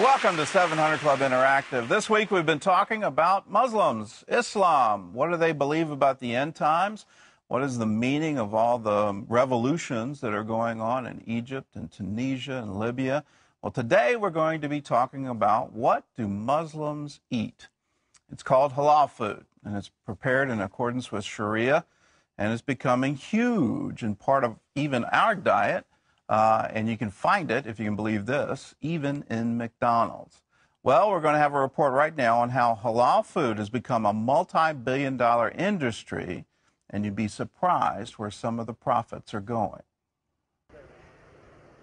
Welcome to 700 Club Interactive. This week we've been talking about Muslims, Islam. What do they believe about the end times? What is the meaning of all the revolutions that are going on in Egypt and Tunisia and Libya? Well, today we're going to be talking about what do Muslims eat. It's called halal food, and it's prepared in accordance with Sharia, and it's becoming huge and part of even our diet. And you can find it, if you can believe this, even in McDonald's. Well, we're going to have a report right now on how halal food has become a multi-billion-dollar industry, and you'd be surprised where some of the profits are going.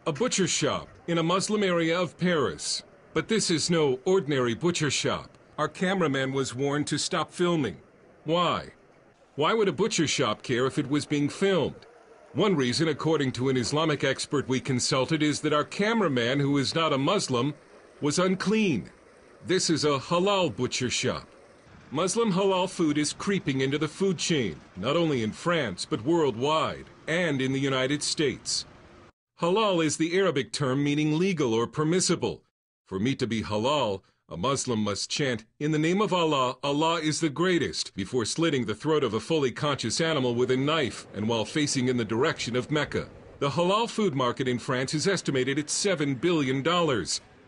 A butcher shop in a Muslim area of Paris. But this is no ordinary butcher shop. Our cameraman was warned to stop filming. Why? Why would a butcher shop care if it was being filmed? One reason, according to an Islamic expert we consulted, is that our cameraman, who is not a Muslim, was unclean. This is a halal butcher shop. Muslim halal food is creeping into the food chain, not only in France, but worldwide, and in the United States. Halal is the Arabic term meaning legal or permissible. For meat to be halal, a Muslim must chant, "In the name of Allah, Allah is the greatest," before slitting the throat of a fully conscious animal with a knife and while facing in the direction of Mecca. The halal food market in France is estimated at $7 billion.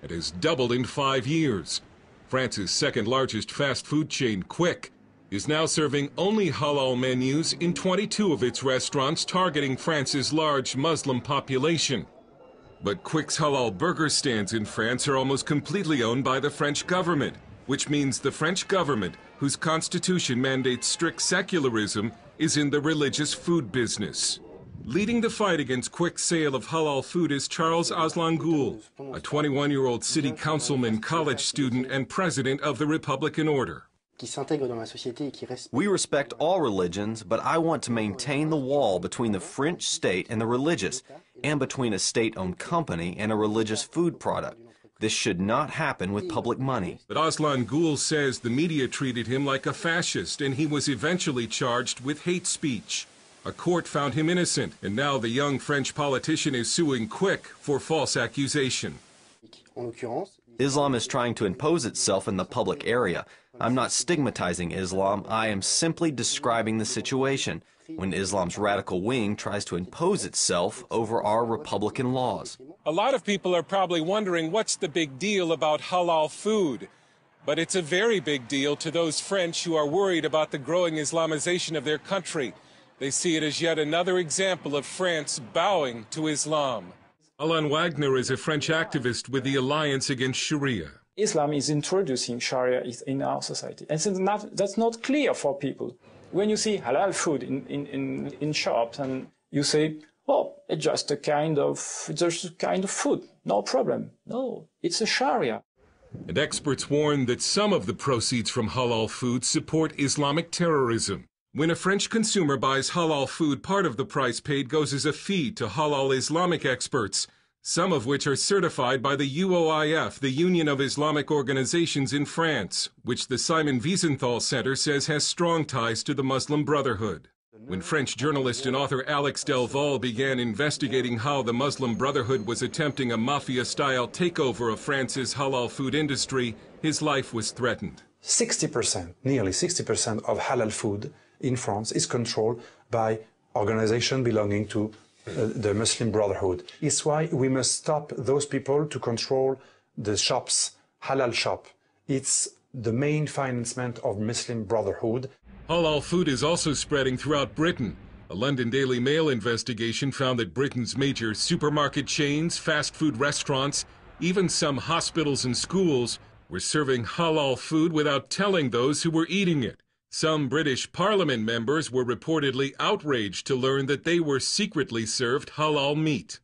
It has doubled in 5 years. France's second largest fast food chain, Quick, is now serving only halal menus in 22 of its restaurants, targeting France's large Muslim population. But Quick's halal burger stands in France are almost completely owned by the French government, which means the French government, whose constitution mandates strict secularism, is in the religious food business. Leading the fight against Quick's sale of halal food is Charles Aslan Gould, a 21-year-old city councilman, college student, and president of the Republican Order. We respect all religions, but I want to maintain the wall between the French state and the religious, and between a state-owned company and a religious food product. This should not happen with public money. But Aslan Gould says the media treated him like a fascist, and he was eventually charged with hate speech. A court found him innocent, and now the young French politician is suing Quick for false accusation. Islam is trying to impose itself in the public area. I'm not stigmatizing Islam, I am simply describing the situation when Islam's radical wing tries to impose itself over our Republican laws. A lot of people are probably wondering what's the big deal about halal food, but it's a very big deal to those French who are worried about the growing Islamization of their country. They see it as yet another example of France bowing to Islam. Alan Wagner is a French activist with the Alliance Against Sharia. Islam is introducing Sharia in our society, and since that's not clear for people. When you see halal food in shops, and you say, "Oh, it's just a kind of food, no problem." No, it's a Sharia. And experts warn that some of the proceeds from halal food support Islamic terrorism. When a French consumer buys halal food, part of the price paid goes as a fee to halal Islamic experts, some of which are certified by the UOIF, the Union of Islamic Organizations in France, which the Simon Wiesenthal Center says has strong ties to the Muslim Brotherhood. When French journalist and author Alex Delval began investigating how the Muslim Brotherhood was attempting a mafia-style takeover of France's halal food industry, his life was threatened. 60%, nearly 60% of halal food in France is controlled by organizations belonging to the Muslim Brotherhood. It's why we must stop those people to control the shops, halal shop. It's the main financement of Muslim Brotherhood. Halal food is also spreading throughout Britain. A London Daily Mail investigation found that Britain's major supermarket chains, fast food restaurants, even some hospitals and schools were serving halal food without telling those who were eating it. Some British Parliament members were reportedly outraged to learn that they were secretly served halal meat.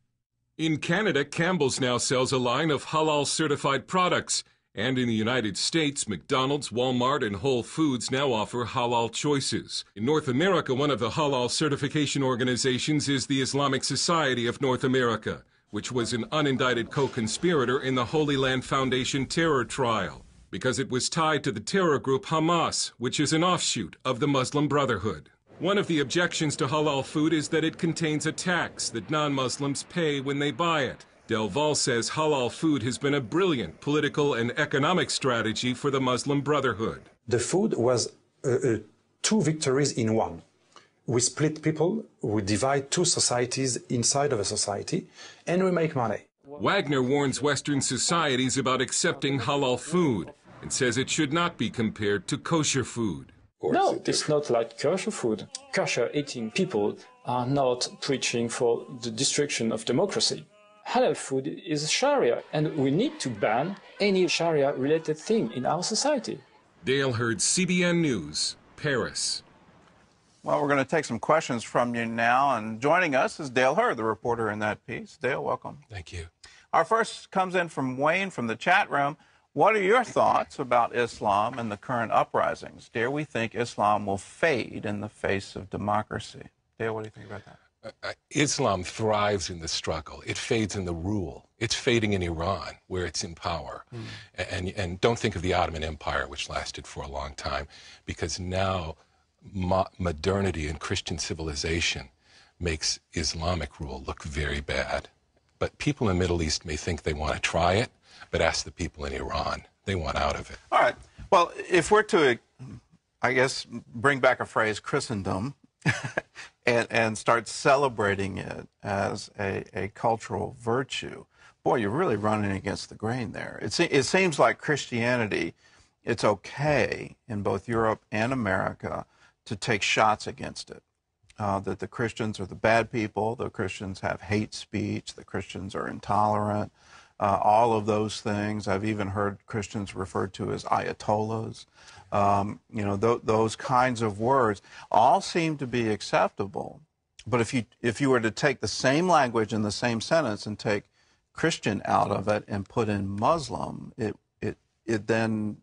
In Canada, Campbell's now sells a line of halal-certified products, and in the United States, McDonald's, Walmart, and Whole Foods now offer halal choices. In North America, one of the halal certification organizations is the Islamic Society of North America, which was an unindicted co-conspirator in the Holy Land Foundation terror trial, because it was tied to the terror group Hamas, which is an offshoot of the Muslim Brotherhood. One of the objections to halal food is that it contains a tax that non-Muslims pay when they buy it, Delval says halal food has been a brilliant political and economic strategy for the Muslim Brotherhood. The food was two victories in one. We split people, we divide two societies inside of a society, and we make money. Wagner warns Western societies about accepting halal food and says it should not be compared to kosher food. No, it's not like kosher food. Kosher eating people are not preaching for the destruction of democracy. Halal food is Sharia, and we need to ban any Sharia-related thing in our society. Dale Hurd, CBN News, Paris. Well, we're going to take some questions from you now, and joining us is Dale Hurd, the reporter in that piece. Dale, welcome. Thank you. Our first comes in from Wayne from the chat room. What are your thoughts about Islam and the current uprisings? Dare we think Islam will fade in the face of democracy? Dale, what do you think about that? Islam thrives in the struggle. It fades in the rule. It's fading in Iran, where it's in power. And don't think of the Ottoman Empire, which lasted for a long time, because now modernity and Christian civilization makes Islamic rule look very bad. But people in the Middle East may think they want to try it, but ask the people in Iran. They want out of it. All right. Well, if we're to, I guess, bring back a phrase, Christendom, and start celebrating it as a cultural virtue, boy, you're really running against the grain there. It seems like Christianity, it's okay in both Europe and America to take shots against it, that the Christians are the bad people, the Christians have hate speech, the Christians are intolerant, all of those things. I've even heard Christians referred to as Ayatollahs. You know, those kinds of words all seem to be acceptable. But if you were to take the same language in the same sentence and take Christian out of it and put in Muslim, it then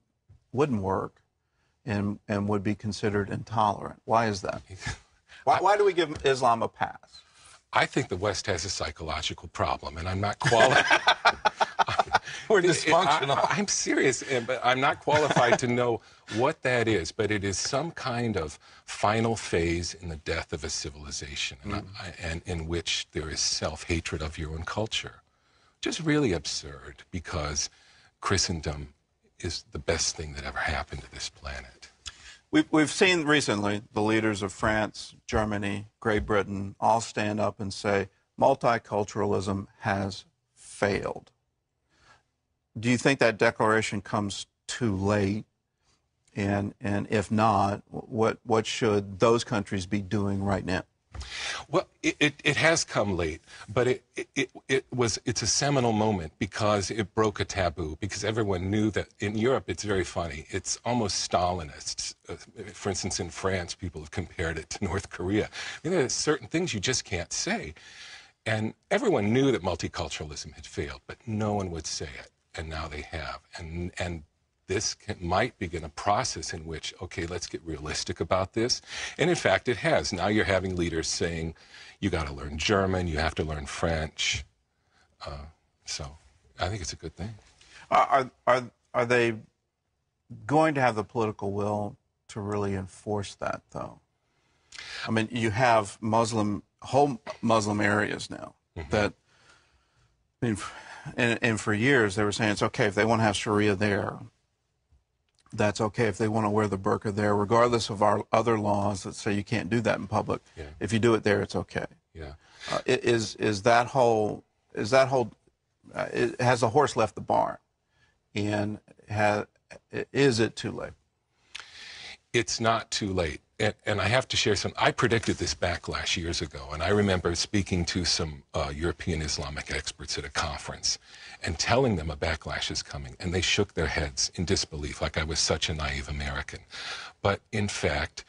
wouldn't work and would be considered intolerant. Why is that? Why do we give Islam a pass? I think the West has a psychological problem, and I'm not qualified. We're dysfunctional. I'm serious, but I'm not qualified to know what that is, but it is some kind of final phase in the death of a civilization, and in which there is self-hatred of your own culture. Just really absurd, because Christendom is the best thing that ever happened to this planet. We've seen recently the leaders of France, Germany, Great Britain all stand up and say multiculturalism has failed. Do you think that declaration comes too late? And if not, what should those countries be doing right now? Well, it has come late, but it's a seminal moment because it broke a taboo, because everyone knew that in Europe it's very funny. It's almost Stalinist. For instance, in France, people have compared it to North Korea. I mean, there are certain things you just can't say. And everyone knew that multiculturalism had failed, but no one would say it, and now they have. And this might begin a process in which, okay, let's get realistic about this. And in fact, it has. Now you're having leaders saying, you got to learn German, you have to learn French. So I think it's a good thing. Are they going to have the political will to really enforce that, though? I mean, you have whole Muslim areas now that, I mean, and for years they were saying it's okay if they want to have Sharia there. That's okay if they want to wear the burqa there, regardless of our other laws that say you can't do that in public. Yeah. If you do it there, it's okay. Yeah. Has the horse left the barn, and is it too late? It's not too late, and I have to share some. I predicted this backlash years ago, and I remember speaking to some European Islamic experts at a conference and telling them a backlash is coming, and they shook their heads in disbelief, like I was such a naive American. But in fact,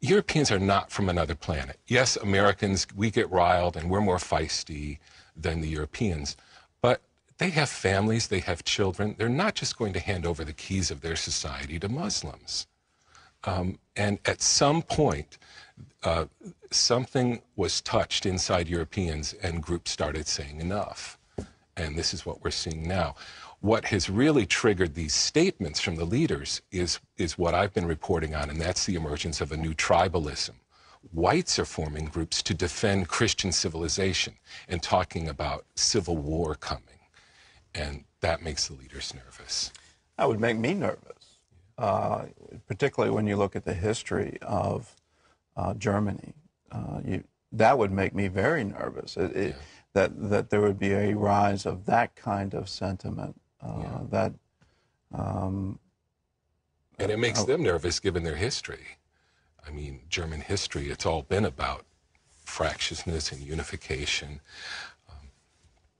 Europeans are not from another planet. Yes, Americans, we get riled, and we're more feisty than the Europeans, but they have families, they have children. They're not just going to hand over the keys of their society to Muslims. And at some point, something was touched inside Europeans, and groups started saying enough. And this is what we're seeing now. What has really triggered these statements from the leaders is what I've been reporting on, and that's the emergence of a new tribalism, whites are forming groups to defend Christian civilization and talking about civil war coming. And that makes the leaders nervous. That would make me nervous, particularly when you look at the history of Germany. That would make me very nervous, that there would be a rise of that kind of sentiment. And it makes them nervous given their history. I mean, German history, it's all been about fractiousness and unification.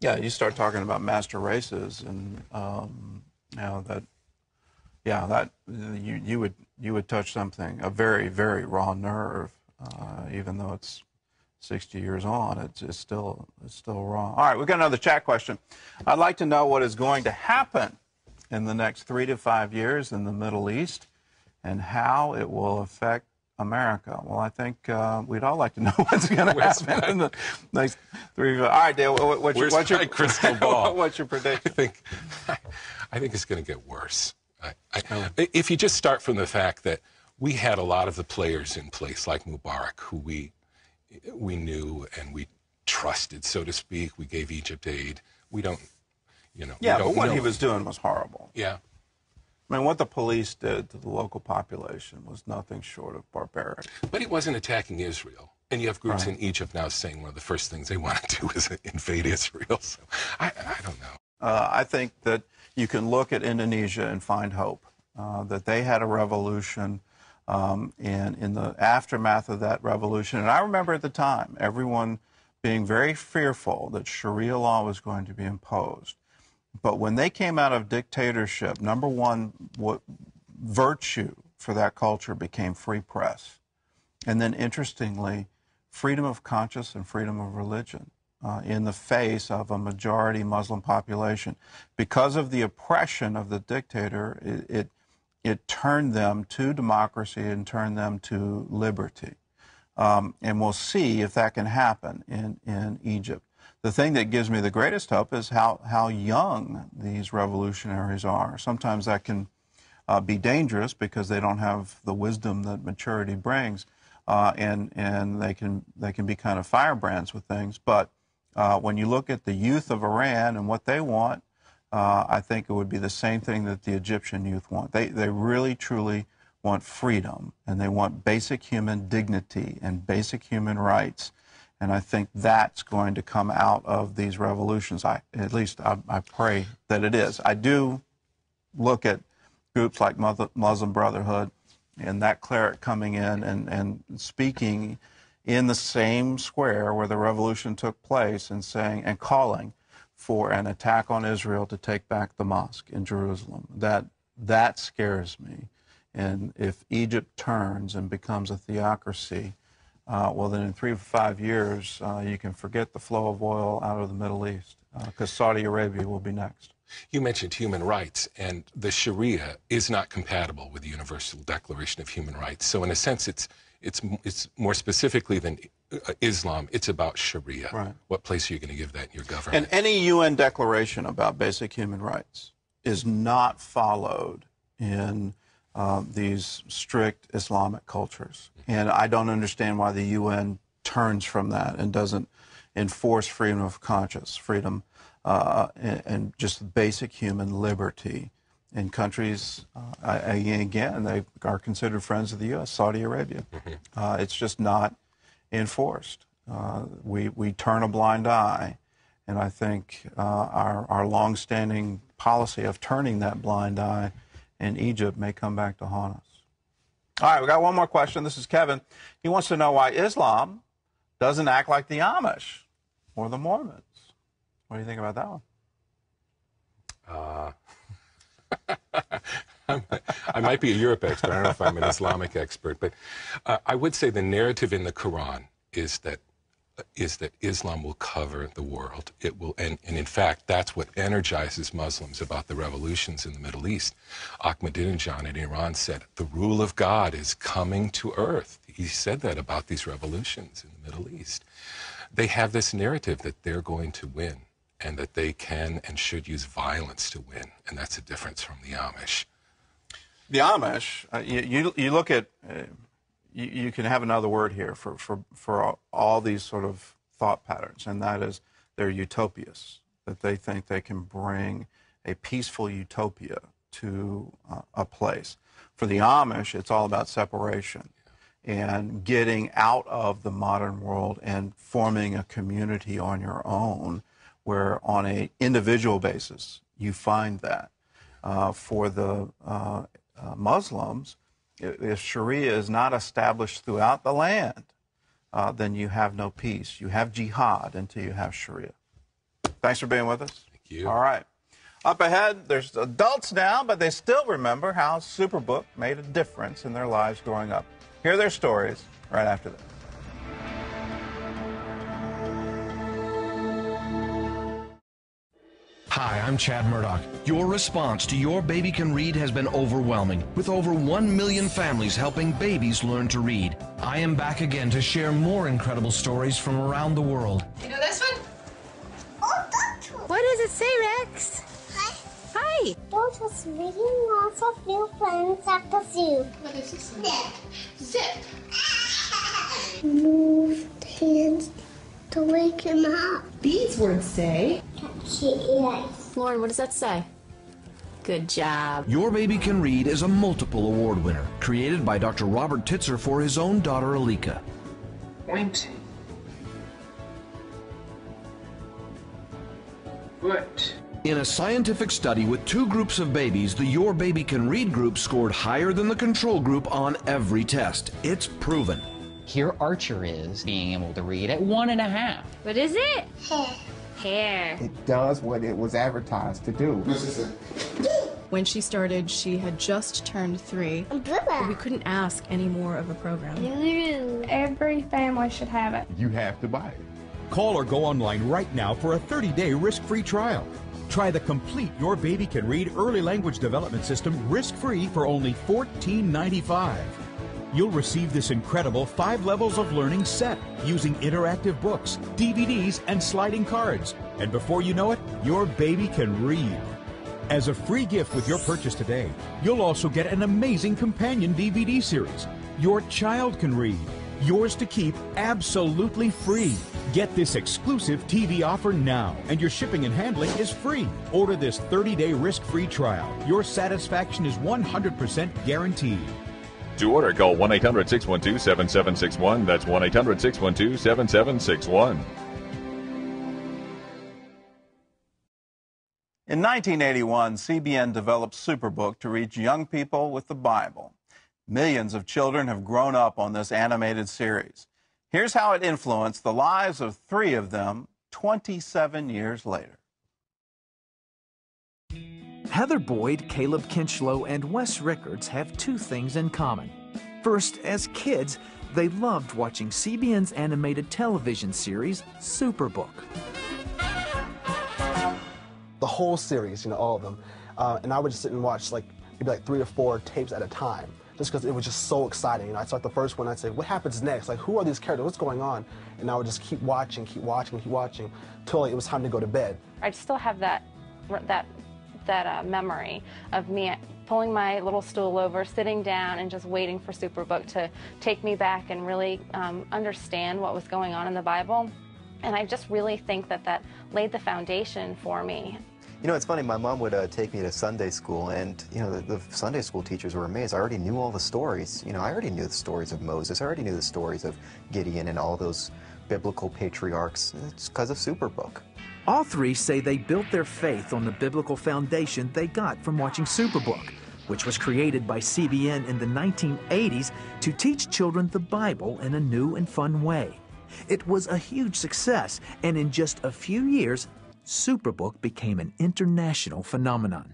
Yeah, you start talking about master races and, you would touch something, a very, very raw nerve, even though it's 60 years on, it's still raw. All right, we've got another chat question. I'd like to know what is going to happen in the next 3 to 5 years in the Middle East and how it will affect America. Well, I think we'd all like to know what's going to happen in the next 3 years. All right, Dale, what's your crystal ball? What's your prediction? I think it's going to get worse. If you just start from the fact that we had a lot of the players in place, like Mubarak, who we knew and we trusted, so to speak. We gave Egypt aid. We don't, you know. Yeah, but what he was doing was horrible. Yeah. I mean, what the police did to the local population was nothing short of barbaric. But he wasn't attacking Israel. And you have groups in Egypt now saying one of the first things they want to do is invade Israel. So I don't know. I think that you can look at Indonesia and find hope, that they had a revolution. And in the aftermath of that revolution, and I remember at the time, everyone being very fearful that Sharia law was going to be imposed. But when they came out of dictatorship, number one, what virtue for that culture became free press. And then, interestingly, freedom of conscience and freedom of religion in the face of a majority Muslim population. Because of the oppression of the dictator, it turned them to democracy and turned them to liberty. And we'll see if that can happen in Egypt. The thing that gives me the greatest hope is how young these revolutionaries are. Sometimes that can be dangerous because they don't have the wisdom that maturity brings, and they can be kind of firebrands with things. But when you look at the youth of Iran and what they want, I think it would be the same thing that the Egyptian youth want. They really, truly want freedom, and they want basic human dignity and basic human rights. And I think that's going to come out of these revolutions. At least I pray that it is. I do look at groups like Muslim Brotherhood and that cleric coming in and speaking in the same square where the revolution took place and saying and calling for an attack on Israel to take back the mosque in Jerusalem. That scares me. And if Egypt turns and becomes a theocracy, well, then in 3 to 5 years, you can forget the flow of oil out of the Middle East, because Saudi Arabia will be next. You mentioned human rights, and the Sharia is not compatible with the Universal Declaration of Human Rights. So in a sense, it's more specifically than Islam, it's about Sharia. Right. What place are you going to give that in your government? And any UN declaration about basic human rights is not followed in these strict Islamic cultures. And I don't understand why the UN turns from that and doesn't enforce freedom of conscience, freedom and just basic human liberty in countries. Again, they are considered friends of the U.S., Saudi Arabia. It's just not enforced. We turn a blind eye, and I think our longstanding policy of turning that blind eye and Egypt may come back to haunt us. All right, we got one more question. This is Kevin. He wants to know why Islam doesn't act like the Amish or the Mormons. What do you think about that one? I might be a Europe expert. I don't know if I'm an Islamic expert, but I would say the narrative in the Quran is that Islam will cover the world. It will, and in fact, that's what energizes Muslims about the revolutions in the Middle East. Ahmadinejad in Iran said, the rule of God is coming to earth. He said that about these revolutions in the Middle East. They have this narrative that they're going to win and that they can and should use violence to win, and that's a difference from the Amish. The Amish, you look at you can have another word here for all these sort of thought patterns, and that is they're utopias, that they think they can bring a peaceful utopia to a place. For the Amish, it's all about separation and getting out of the modern world and forming a community on your own, where on an individual basis you find that. For the Muslims, if Sharia is not established throughout the land, then you have no peace. You have jihad until you have Sharia. Thanks for being with us. Thank you. All right. Up ahead, there's adults now, but they still remember how Superbook made a difference in their lives growing up. Hear their stories right after this. Hi, I'm Chad Murdoch. Your response to Your Baby Can Read has been overwhelming, with over 1 million families helping babies learn to read. I am back again to share more incredible stories from around the world. You know this one? Oh, that one. What does it say, Rex? Hi. Hi. Dot was reading lots of new friends at the zoo. What is this? Zip. Zip. Move hands to wake him up. These words say... Yes. Lauren, what does that say? Good job. Your Baby Can Read is a multiple award winner, created by Dr. Robert Titzer for his own daughter, Alika. Point. Foot. In a scientific study with two groups of babies, the Your Baby Can Read group scored higher than the control group on every test. It's proven. Here Archer is being able to read at 1.5. What is it? Hair. It does what it was advertised to do. When she started, she had just turned 3. Umbrella. We couldn't ask any more of a program. Every family should have it. You have to buy it. Call or go online right now for a 30-day risk-free trial. Try the complete Your Baby Can Read Early Language Development System risk-free for only $14.95. You'll receive this incredible 5 levels of learning set using interactive books, DVDs, and sliding cards. And before you know it, your baby can read. As a free gift with your purchase today, you'll also get an amazing companion DVD series, Your Child Can Read, yours to keep absolutely free. Get this exclusive TV offer now, and your shipping and handling is free. Order this 30-day risk-free trial. Your satisfaction is 100% guaranteed. To order, call 1-800-612-7761. That's 1-800-612-7761. In 1981, CBN developed Superbook to reach young people with the Bible. Millions of children have grown up on this animated series. Here's how it influenced the lives of 3 of them 27 years later. Heather Boyd, Caleb Kinchlow, and Wes Rickards have 2 things in common. First, as kids, they loved watching CBN's animated television series, Superbook. The whole series, you know, all of them. And I would just sit and watch like maybe like 3 or 4 tapes at a time, just because it was just so exciting. You know, I'd start the first one, I'd say, what happens next? Like, who are these characters? What's going on? And I would just keep watching, till it was time to go to bed. I'd still have that memory of me pulling my little stool over, sitting down, and just waiting for Superbook to take me back and really understand what was going on in the Bible. And I just really think that that laid the foundation for me. You know, it's funny, my mom would take me to Sunday school, and, you know, the Sunday school teachers were amazed. I already knew all the stories. You know, I already knew the stories of Moses. I already knew the stories of Gideon and all those biblical patriarchs. It's because of Superbook. All 3 say they built their faith on the biblical foundation they got from watching Superbook, which was created by CBN in the 1980s to teach children the Bible in a new and fun way. It was a huge success, and in just a few years, Superbook became an international phenomenon.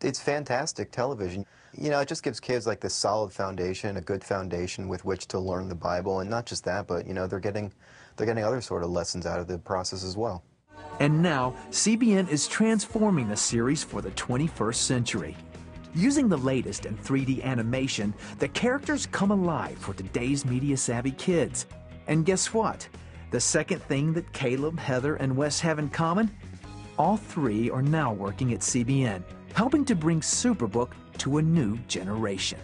It's fantastic television. You know, it just gives kids like this solid foundation, a good foundation with which to learn the Bible, and not just that, but, you know, they're getting other sort of lessons out of the process as well. And now, CBN is transforming the series for the 21st century. Using the latest in 3D animation, the characters come alive for today's media-savvy kids. And guess what? The second thing that Caleb, Heather, and Wes have in common? All 3 are now working at CBN, helping to bring Superbook to a new generation.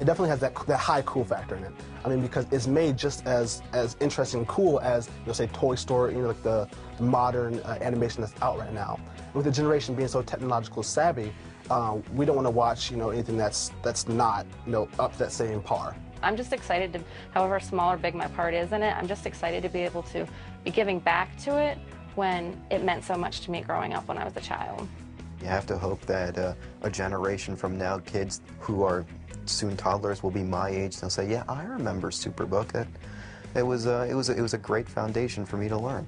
it definitely has that high cool factor in it. I mean, because it's made just as interesting and cool as, you know, say Toy Story, you know, like the modern animation that's out right now. And with the generation being so technological savvy, we don't want to watch, you know, anything that's not, you know, up to that same par. I'm just excited to, however small or big my part is in it, I'm just excited to be able to be giving back to it when it meant so much to me growing up when I was a child. You have to hope that a generation from now, kids who are soon toddlers will be my age, they'll say, yeah, I remember Superbook. That it was a great foundation for me to learn.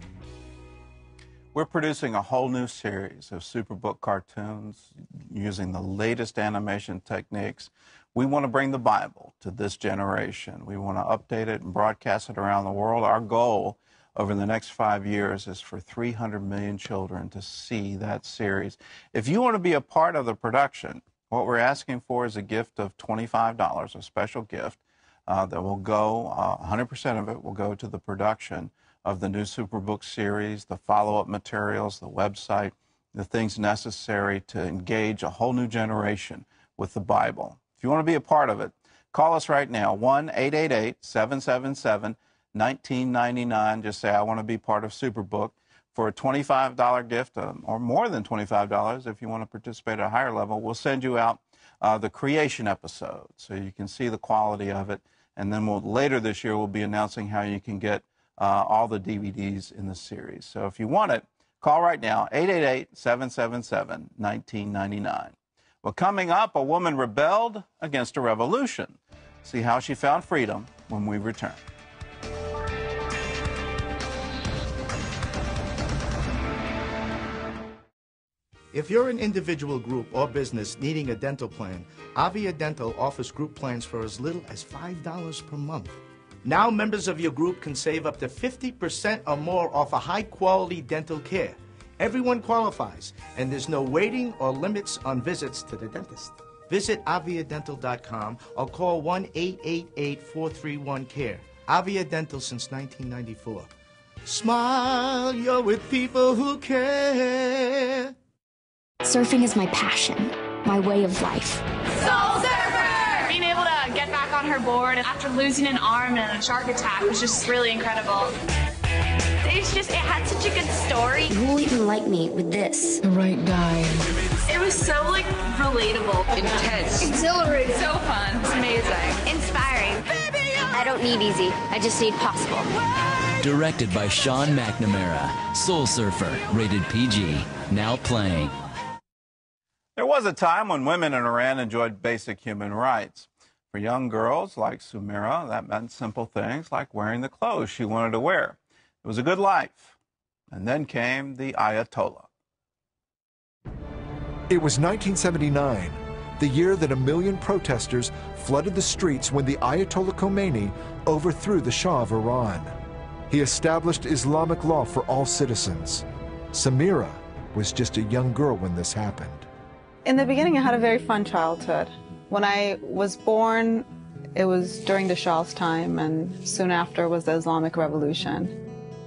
We're producing a whole new series of Superbook cartoons using the latest animation techniques. We want to bring the Bible to this generation. We want to update it and broadcast it around the world. Our goal over the next 5 years is for 300 million children to see that series. If you want to be a part of the production, what we're asking for is a gift of $25, a special gift that will go, 100% of it will go to the production of the new Superbook series, the follow-up materials, the website, the things necessary to engage a whole new generation with the Bible. If you want to be a part of it, call us right now, 1-888-777-1999. Just say, I want to be part of Superbook. For a $25 gift, or more than $25, if you want to participate at a higher level, we'll send you out the creation episode so you can see the quality of it. And then later this year, we'll be announcing how you can get all the DVDs in the series. So if you want it, call right now, 888-777-1999. Well, coming up, a woman rebelled against a revolution. See how she found freedom when we return. If you're an individual, group, or business needing a dental plan, Avia Dental offers group plans for as little as $5 per month. Now members of your group can save up to 50% or more off a high-quality dental care. Everyone qualifies, and there's no waiting or limits on visits to the dentist. Visit aviadental.com or call 1-888-431-CARE. Avia Dental since 1994. Smile, you're with people who care. Surfing is my passion, my way of life. Soul Surfer! Being able to get back on her board after losing an arm in a shark attack was just really incredible. It's just, it had such a good story. Who will even like me with this? The right dive. It was so, like, relatable. Intense. Exhilarating. So fun. It's amazing. Inspiring. I don't need easy. I just need possible. Directed by Sean McNamara. Soul Surfer, rated PG. Now playing. There was a time when women in Iran enjoyed basic human rights. For young girls like Samira, that meant simple things like wearing the clothes she wanted to wear. It was a good life. And then came the Ayatollah. It was 1979, the year that a million protesters flooded the streets when the Ayatollah Khomeini overthrew the Shah of Iran. He established Islamic law for all citizens. Samira was just a young girl when this happened. In the beginning, I had a very fun childhood. When I was born, it was during the Shah's time, and soon after was the Islamic Revolution.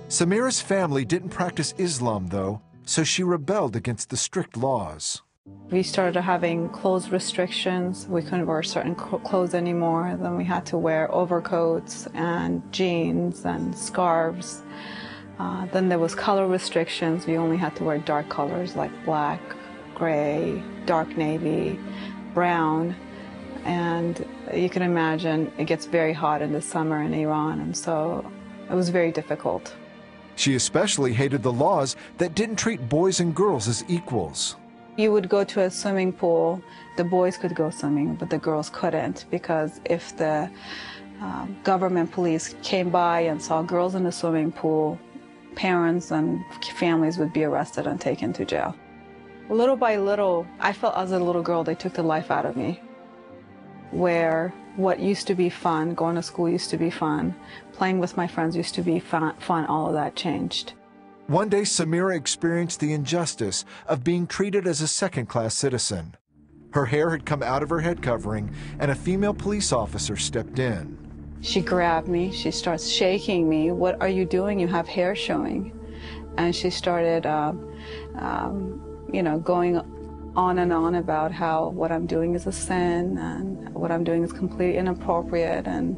Samira's family didn't practice Islam, though, so she rebelled against the strict laws. We started having clothes restrictions. We couldn't wear certain clothes anymore. Then we had to wear overcoats and jeans and scarves. Then there was color restrictions. We only had to wear dark colors like black, gray, dark navy, brown, and you can imagine it gets very hot in the summer in Iran, and so it was very difficult. She especially hated the laws that didn't treat boys and girls as equals. You would go to a swimming pool, the boys could go swimming, but the girls couldn't, because if the government police came by and saw girls in the swimming pool, parents and families would be arrested and taken to jail. Little by little, I felt as a little girl, they took the life out of me. Where what used to be fun, going to school used to be fun, playing with my friends used to be fun, all of that changed. One day, Samira experienced the injustice of being treated as a second-class citizen. Her hair had come out of her head covering, and a female police officer stepped in. She grabbed me, she starts shaking me. What are you doing? You have hair showing. And she started, you know, going on and on about how what I'm doing is a sin and what I'm doing is completely inappropriate, and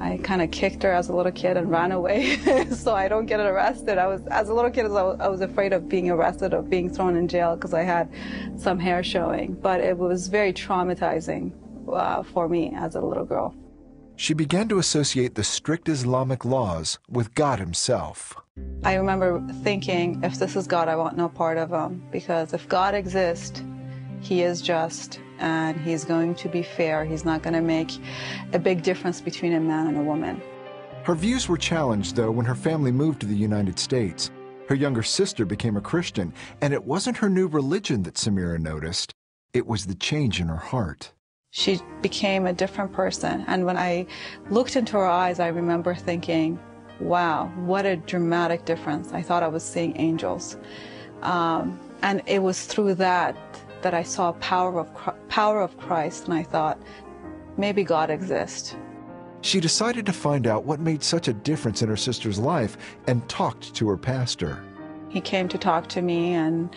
I kind of kicked her as a little kid and ran away so I don't get arrested. As a little kid, I was afraid of being arrested or being thrown in jail because I had some hair showing, but it was very traumatizing for me as a little girl. She began to associate the strict Islamic laws with God himself. I remember thinking, if this is God, I want no part of him, because if God exists, he is just and he's going to be fair. He's not going to make a big difference between a man and a woman. Her views were challenged, though, when her family moved to the United States. Her younger sister became a Christian, and it wasn't her new religion that Samira noticed. It was the change in her heart. She became a different person, and when I looked into her eyes, I remember thinking, wow, what a dramatic difference. I thought I was seeing angels. And it was through that I saw power of Christ, and I thought, maybe God exists. She decided to find out what made such a difference in her sister's life and talked to her pastor. He came to talk to me, and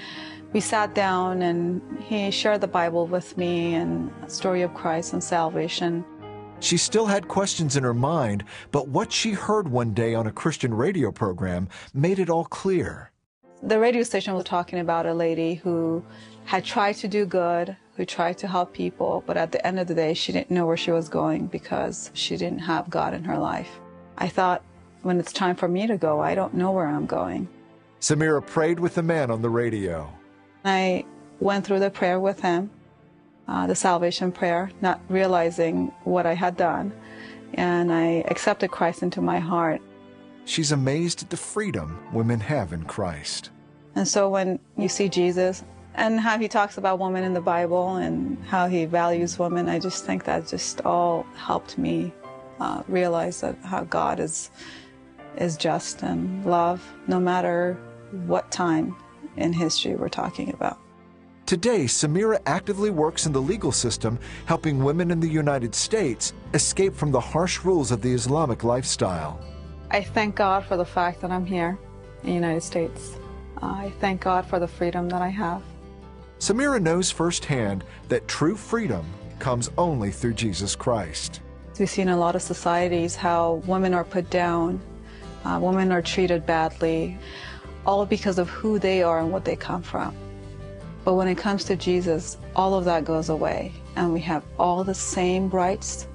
we sat down, and he shared the Bible with me and the story of Christ and salvation. She still had questions in her mind, but what she heard one day on a Christian radio program made it all clear. The radio station was talking about a lady who had tried to do good, who tried to help people, but at the end of the day, she didn't know where she was going because she didn't have God in her life. I thought, when it's time for me to go, I don't know where I'm going. Samira prayed with the man on the radio. I went through the prayer with him, the salvation prayer, not realizing what I had done, and I accepted Christ into my heart. She's amazed at the freedom women have in Christ. And so when you see Jesus and how he talks about women in the Bible and how he values women, I just think that just all helped me realize that how God is just and love, no matter what time in history we're talking about. Today, Samira actively works in the legal system, helping women in the United States escape from the harsh rules of the Islamic lifestyle. I thank God for the fact that I'm here in the United States. I thank God for the freedom that I have. Samira knows firsthand that true freedom comes only through Jesus Christ. We've seen a lot of societies how women are put down, women are treated badly, all because of who they are and what they come from. But when it comes to Jesus, all of that goes away, and we have all the same rights.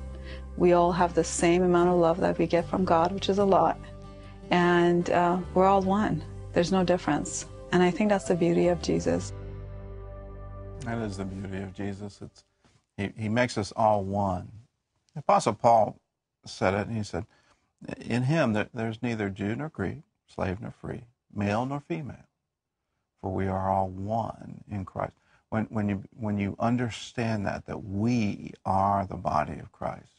We all have the same amount of love that we get from God, which is a lot, and we're all one. There's no difference, and I think that's the beauty of Jesus. That is the beauty of Jesus. He makes us all one. The Apostle Paul said it, and he said, in him there's neither Jew nor Greek, slave nor free, male nor female, for we are all one in Christ. When you understand that we are the body of Christ,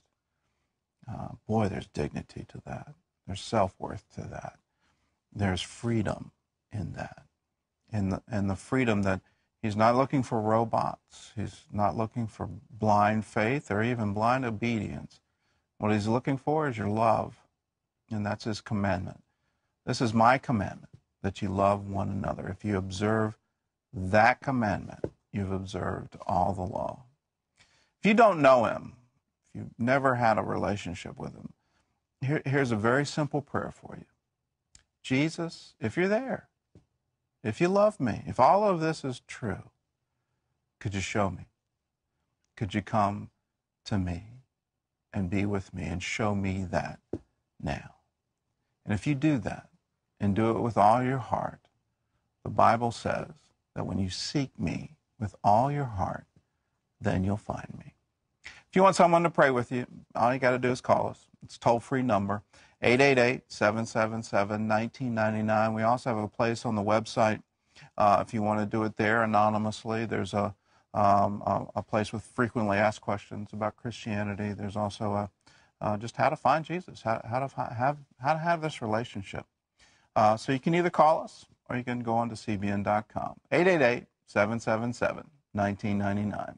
boy, there's dignity to that. There's self-worth to that. There's freedom in that, and the freedom that he's not looking for robots. He's not looking for blind faith or even blind obedience. What he's looking for is your love, and that's his commandment. This is my commandment, that you love one another. If you observe that commandment, you've observed all the law. If you don't know him, if you've never had a relationship with him, here's a very simple prayer for you. Jesus, if you're there, if you love me, if all of this is true, could you show me? Could you come to me and be with me and show me that now? And if you do that, and do it with all your heart, the Bible says that when you seek me with all your heart, then you'll find me. If you want someone to pray with you, all you got to do is call us. It's a toll-free number, 888-777-1999. We also have a place on the website if you want to do it there anonymously. There's a place with frequently asked questions about Christianity. There's also just how to find Jesus, how to have this relationship. So you can either call us or you can go on to cbn.com. 888-777-1999.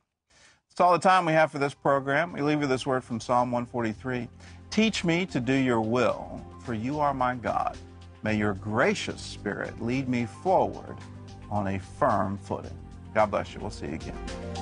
That's all the time we have for this program. We leave you this word from Psalm 143. Teach me to do your will, for you are my God. May your gracious spirit lead me forward on a firm footing. God bless you. We'll see you again.